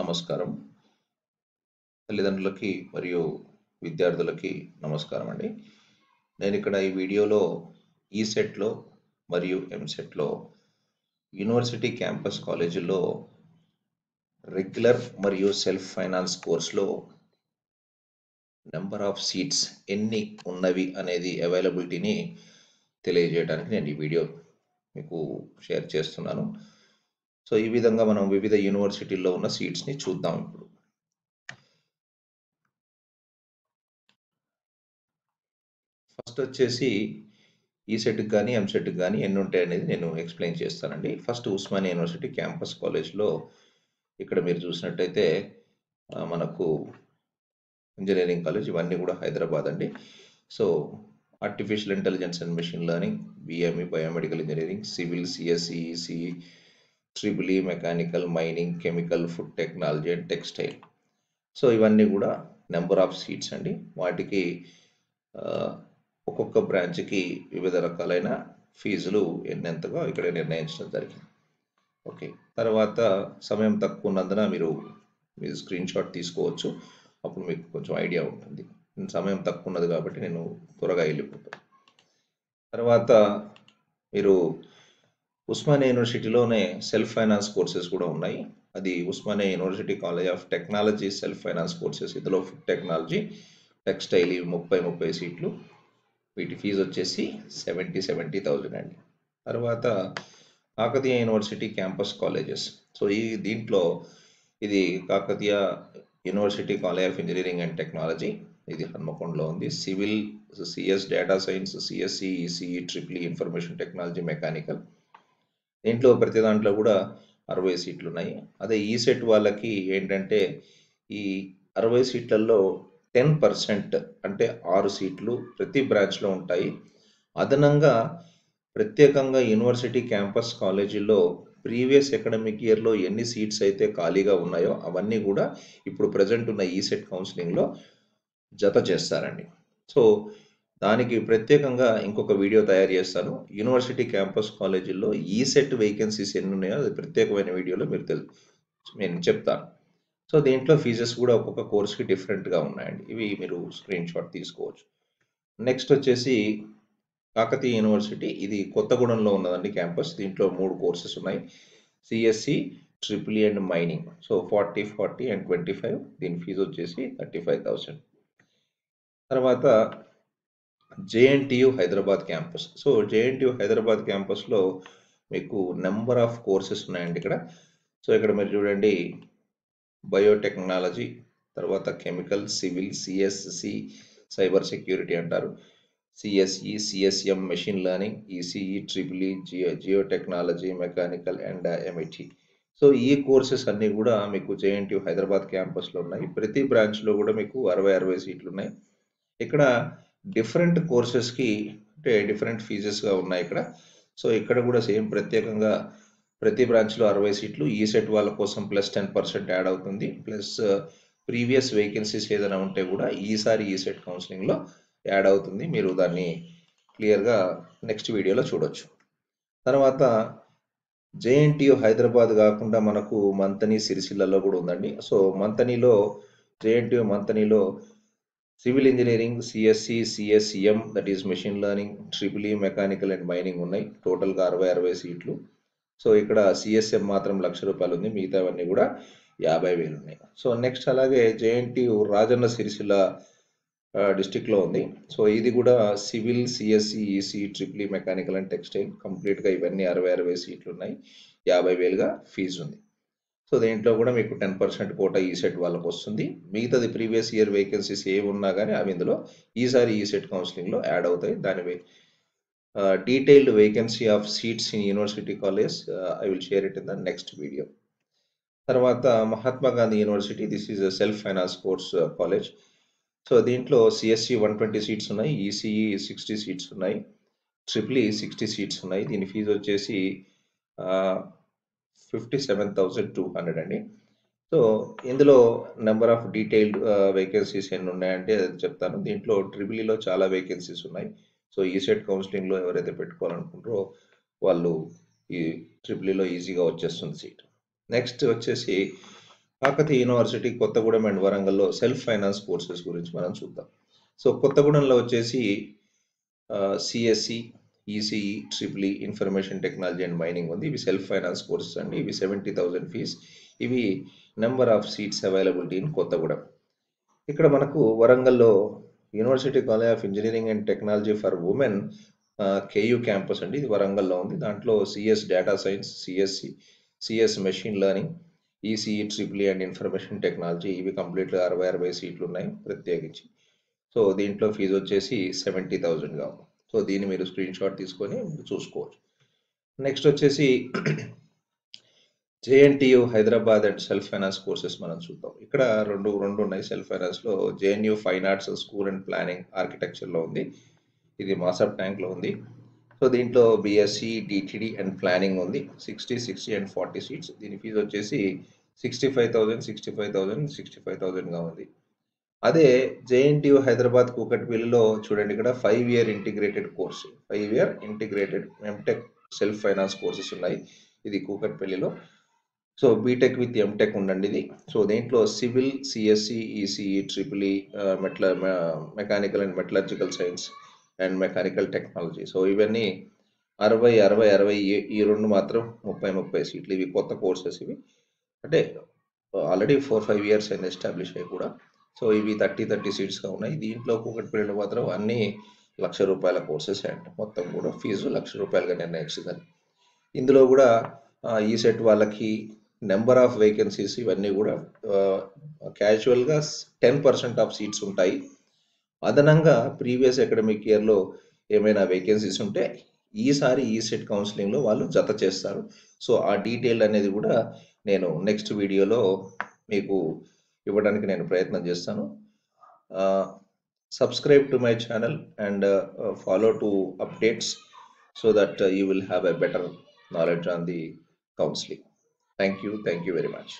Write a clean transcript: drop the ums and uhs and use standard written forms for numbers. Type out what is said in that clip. నమస్కారం. తల్లిదండ్రులకి మరియు విద్యార్థులకి నమస్కారం అండి. నేను ఇక్కడ ఈ వీడియోలో ఈసెట్లో మరియు ఎంసెట్లో యూనివర్సిటీ క్యాంపస్ కాలేజీలో రెగ్యులర్ మరియు సెల్ఫ్ ఫైనాన్స్ కోర్సులో నెంబర్ ఆఫ్ సీట్స్ ఎన్ని ఉన్నవి అనేది అవైలబిలిటీని తెలియజేయడానికి నేను ఈ వీడియో మీకు షేర్ చేస్తున్నాను. సో ఈ విధంగా మనం వివిధ యూనివర్సిటీల్లో ఉన్న సీట్స్ని చూద్దాం. ఇప్పుడు ఫస్ట్ వచ్చేసి ఈసెట్కి కానీ ఎంసెట్కి కానీ ఎన్ని ఉంటాయి అనేది నేను ఎక్స్ప్లెయిన్ చేస్తానండి. ఫస్ట్ ఉస్మానియా యూనివర్సిటీ క్యాంపస్ కాలేజ్లో ఇక్కడ మీరు చూసినట్టయితే మనకు ఇంజనీరింగ్ కాలేజ్ ఇవన్నీ కూడా హైదరాబాద్ అండి. So artificial intelligence and machine learning, BME biomedical engineering, civil, CSE, CE, triple E, mechanical, mining, chemical, food technology and textile. So ఇవన్నీ కూడా నెంబర్ ఆఫ్ సీట్స్ అండి. వాటికి ఒక్కొక్క బ్రాంచ్కి వివిధ రకాలైన ఫీజులు ఎన్నెంతగా ఇక్కడ నిర్ణయించడం జరిగింది. ఓకే, తర్వాత సమయం తక్కువ ఉన్నందున మీరు స్క్రీన్ షాట్ తీసుకోవచ్చు, అప్పుడు మీకు కొంచెం ఐడియా ఉంటుంది. సమయం తక్కువ ఉన్నది కాబట్టి నేను త్వరగా వెళ్ళిపోతాను. తర్వాత మీరు ఉస్మానియా యూనివర్సిటీలోనే సెల్ఫ్ ఫైనాన్స్ కోర్సెస్ కూడా ఉన్నాయి. అది Osmania university college of technology self finance courses. ఇందులో ఫుడ్ టెక్నాలజీ, టెక్స్టైల్ ఇవి 30 సీట్లు. వీటి ఫీజు వచ్చేసి 70,000 అండి. తర్వాత Kakatiya university campus colleges. So ఈ దీంట్లో ఇది Kakatiya university college of engineering and technology, ఇది హన్మకొండలో ఉంది. Civil, CS data science, CSE, ECE, triple E, information technology, mechanical. దీంట్లో ప్రతి దాంట్లో కూడా 60 సీట్లు ఉన్నాయి. అదే ఈసెట్ వాళ్ళకి ఏంటంటే ఈ 60 సీట్లలో 10% అంటే 6 సీట్లు ప్రతి బ్రాంచ్లో ఉంటాయి. అదనంగా ప్రత్యేకంగా యూనివర్సిటీ క్యాంపస్ కాలేజీలో ప్రీవియస్ అకాడమిక్ ఇయర్లో ఎన్ని సీట్స్ అయితే ఖాళీగా ఉన్నాయో అవన్నీ కూడా ఇప్పుడు ప్రజెంట్ ఉన్న ఈసెట్ కౌన్సిలింగ్లో జత చేస్తారండి. సో దానికి ప్రత్యేకంగా ఇంకొక వీడియో తయారు చేస్తాను. యూనివర్సిటీ క్యాంపస్ కాలేజీల్లో ఈసెట్ వేకెన్సీస్ ఎన్ని ఉన్నాయో అది ప్రత్యేకమైన వీడియోలో నేను చెప్తాను. సో దీంట్లో ఫీజెస్ కూడా ఒక్కొక్క కోర్స్కి డిఫరెంట్గా ఉన్నాయండి. ఇవి మీరు స్క్రీన్ షాట్ తీసుకోవచ్చు. నెక్స్ట్ వచ్చేసి కాకతీయ యూనివర్సిటీ, ఇది కొత్తగూడెంలో ఉన్నదండి క్యాంపస్. దీంట్లో 3 కోర్సెస్ ఉన్నాయి, CSC, triple E and mining. So 40 and 25. దీని ఫీజు వచ్చేసి 35,000. తర్వాత JNTU Hyderabad campus. So JNTU Hyderabad క్యాంపస్లో మీకు నెంబర్ ఆఫ్ కోర్సెస్ ఉన్నాయండి ఇక్కడ. సో ఇక్కడ మీరు చూడండి, బయోటెక్నాలజీ, తర్వాత chemical, civil, CSC cyber security అంటారు, CSE, CSM machine learning, ECE, triple E, geo technology, mechanical and MIT. So ఈ కోర్సెస్ అన్నీ కూడా మీకు జేఎన్టీయు హైదరాబాద్ క్యాంపస్లో ఉన్నాయి. ప్రతి బ్రాంచ్లో కూడా మీకు 60 సీట్లు ఉన్నాయి. ఇక్కడ డిఫరెంట్ కోర్సెస్కి అంటే డిఫరెంట్ ఫీజెస్గా ఉన్నాయి ఇక్కడ. సో ఇక్కడ కూడా సేమ్ ప్రత్యేకంగా ప్రతి బ్రాంచ్లో 60 సీట్లు. ఈసెట్ వాళ్ళ కోసం ప్లస్ 10% యాడ్ అవుతుంది, ప్లస్ ప్రీవియస్ వేకెన్సీస్ ఏదైనా ఉంటే కూడా ఈసారి ఈసెట్ కౌన్సిలింగ్లో యాడ్ అవుతుంది. మీరు దాన్ని క్లియర్గా నెక్స్ట్ వీడియోలో చూడొచ్చు. తర్వాత జేఎన్టీయు హైదరాబాద్ కాకుండా మనకు మంతని, సిరిసిల్లలో కూడా ఉందండి. సో మంతనిలో జేఎన్టీయు మంతనిలో civil engineering, CSC, CSEM that is machine learning, triple E, mechanical and mining ఉన్నాయి. టోటల్గా 60 సీట్లు. సో ఇక్కడ సిఎస్ఎం మాత్రం ₹1,00,000 ఉంది, మిగతావన్నీ కూడా 50,000 ఉన్నాయి. సో నెక్స్ట్ అలాగే జేఎన్టీయు రాజన్న సిరిసిల్ల డిస్టిక్లో ఉంది. సో ఇది కూడా civil, CSC, EC, triple E, mechanical and textile కంప్లీట్గా ఇవన్నీ 60 సీట్లు ఉన్నాయి. 50,000గా ఫీజు ఉంది. సో దీంట్లో కూడా మీకు 10% కోటా ఈసెట్ వాళ్ళకు వస్తుంది. మిగతాది ప్రీవియస్ ఇయర్ వేకెన్సీస్ ఏమున్నా కానీ అవి ఇందులో ఈసారి ఈసెట్ కౌన్సిలింగ్లో యాడ్ అవుతాయి. దాని detailed vacancy of seats in university college I will share it in the next video. తర్వాత Mahatma Gandhi university, this is a self finance course college. So దీంట్లో సిఎస్సి 120 సీట్స్ ఉన్నాయి, ఈసీఈ 60 సీట్స్ ఉన్నాయి, ట్రిపుల్ ఈ 60 సీట్స్ ఉన్నాయి. దీని fee వచ్చేసి 57,200 అండి. So ఇందులో number of detailed vacancies ఎన్ని ఉన్నాయంటే అది చెప్తాను. దీంట్లో ట్రిపుల్ ఈలో చాలా వేకెన్సీస్ ఉన్నాయి. సో ఈసెట్ కౌన్సిలింగ్లో ఎవరైతే పెట్టుకోవాలనుకుంటారో వాళ్ళు ఈ ట్రిపుల్ ఈలో ఈజీగా వచ్చేస్తుంది సీట్. నెక్స్ట్ వచ్చేసి Kakatiya University, Kothagudem and Warangal self-finance courses gurinchi manam chuddam. So Kothagudem lo vachesi CSE, ECE, EEE, Information Technology and Mining undi. Ivi self-finance courses and ivi 70,000 fees. Ivi number of seats available in Kothagudem. Ikkada manaku Warangal lo University College of Engineering and Technology for Women KU campus and Warangal lo undi. Dantlo CS Data Science, CSC, CS Machine Learning, ECE, EEE and Information Technology ivi complete 60 seats unnayi pratyekinchi. So the intlo fees vachesi 70,000 ga. So deeni meeru screenshot teesukoni choosukochu. Next vachesi JNTU Hyderabad and self finance courses manam chuddam. Ikkada rendu unnai self finance lo JNU Fine Arts School and Planning Architecture lo undi. Idi Masap Tank lo undi. So deentlo BSc, DTD and Planning undi. 60, 60 and 40 seats. Deeni fees vachesi 65,000, 65,000, 65,000 ga undi. Ade JNTU Hyderabad Kukatpilli lo chudandi ikkada 5-year integrated course, 5-year integrated MTech self finance courses unnayi idi Kukatpilli lo. So BTech with MTech undandi idi. So deentlo civil, CSE, ECE, EEE, mechanical and metallurgical science and mechanical technology. So ivanni 60, 60, 60 ee rendu matram 30, 30 seatlu ivi kotta courses ivi ante already 4-5 years aina establish ayyi kuda. So ivi 30-30 seats ga unnai. Deentlo Kukatpilli matram anni ₹1,00,000 courses and mottam kuda fees ₹1,00,000 ga nirnayinchindani. Indulo kuda ECET vallaki number of vacancies ivanni kuda casual ga 10% of seats untayi. అదనంగా previous academic year lo emaina vacancies unte ee sari ECET counseling lo vallu jata chestaru. So aa detail anedi kuda nenu next video lo meeku ఇవ్వడానికి నేను ప్రయత్నం చేస్తాను. Subscribe to my channel and follow to updates so that you will have a better knowledge on the counseling. Thank you very much.